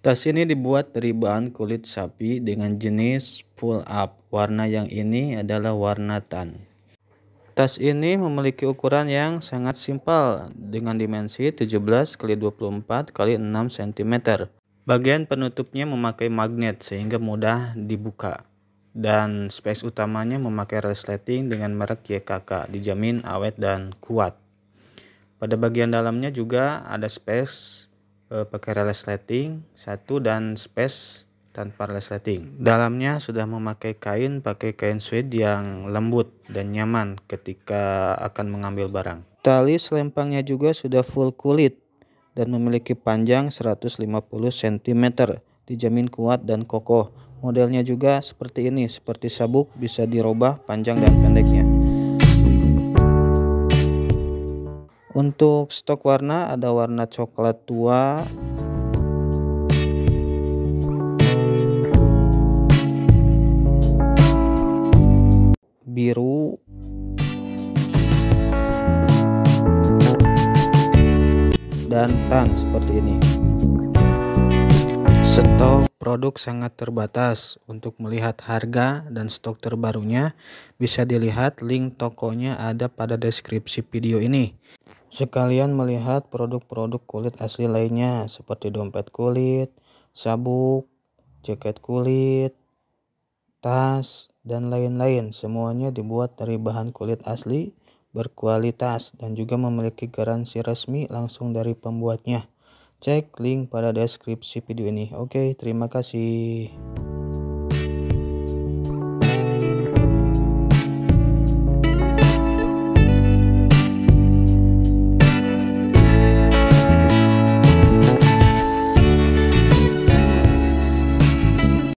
Tas ini dibuat dari bahan kulit sapi dengan jenis pull up. Warna yang ini adalah warna tan. Tas ini memiliki ukuran yang sangat simpel dengan dimensi 17 x 24 x 6 cm. Bagian penutupnya memakai magnet sehingga mudah dibuka. Dan speks utamanya memakai resleting dengan merek YKK, dijamin awet dan kuat. Pada bagian dalamnya juga ada speks pakai resleting satu dan space tanpa resleting. Dalamnya sudah memakai kain, pakai kain suede yang lembut dan nyaman ketika akan mengambil barang. Tali selempangnya juga sudah full kulit dan memiliki panjang 150 cm, dijamin kuat dan kokoh. Modelnya juga seperti ini, seperti sabuk, bisa dirubah panjang dan pendeknya. Untuk stok warna ada warna coklat tua, biru, dan tan seperti ini. Stok produk sangat terbatas. Untuk melihat harga dan stok terbarunya bisa dilihat link tokonya ada pada deskripsi video ini. Sekalian melihat produk-produk kulit asli lainnya seperti dompet kulit, sabuk, jaket kulit, tas, dan lain-lain. Semuanya dibuat dari bahan kulit asli, berkualitas, dan juga memiliki garansi resmi langsung dari pembuatnya. Cek link pada deskripsi video ini. Oke, terima kasih.